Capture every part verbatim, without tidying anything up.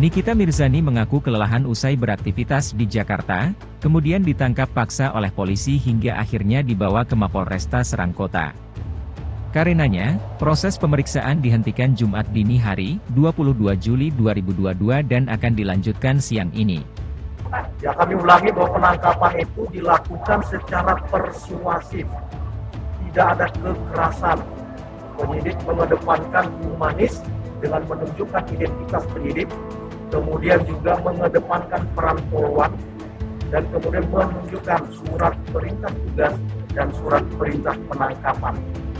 Nikita Mirzani mengaku kelelahan usai beraktivitas di Jakarta, kemudian ditangkap paksa oleh polisi hingga akhirnya dibawa ke Mapolresta Serang Kota. Karenanya, proses pemeriksaan dihentikan Jumat dini hari, dua puluh dua Juli dua ribu dua puluh dua dan akan dilanjutkan siang ini. Ya, kami ulangi bahwa penangkapan itu dilakukan secara persuasif. Tidak ada kekerasan. Penyidik mengedepankan humanis dengan menunjukkan identitas penyidik, kemudian juga mengedepankan peran polwan, dan kemudian menunjukkan surat perintah tugas dan surat perintah penangkapan.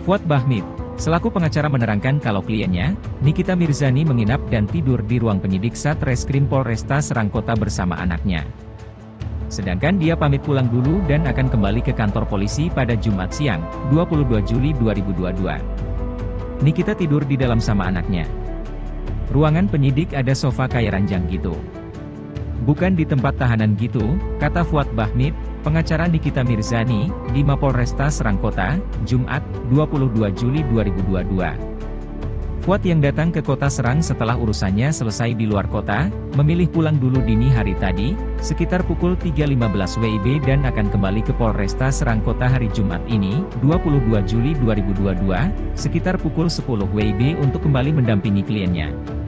Fuad Bachmid, selaku pengacara, menerangkan kalau kliennya, Nikita Mirzani, menginap dan tidur di ruang penyidik Satreskrim Polresta Serang Kota bersama anaknya. Sedangkan dia pamit pulang dulu dan akan kembali ke kantor polisi pada Jumat siang, dua puluh dua Juli dua ribu dua puluh dua. Nikita tidur di dalam sama anaknya. Ruangan penyidik ada sofa kayak ranjang gitu. Bukan di tempat tahanan gitu, kata Fuad Bachmid, pengacara Nikita Mirzani, di Mapolresta Serang Kota, Jumat, dua puluh dua Juli dua ribu dua puluh dua. Fuad yang datang ke kota Serang setelah urusannya selesai di luar kota, memilih pulang dulu dini hari tadi, sekitar pukul tiga lima belas W I B dan akan kembali ke Polresta Serang Kota hari Jumat ini, dua puluh dua Juli dua ribu dua puluh dua, sekitar pukul sepuluh W I B untuk kembali mendampingi kliennya.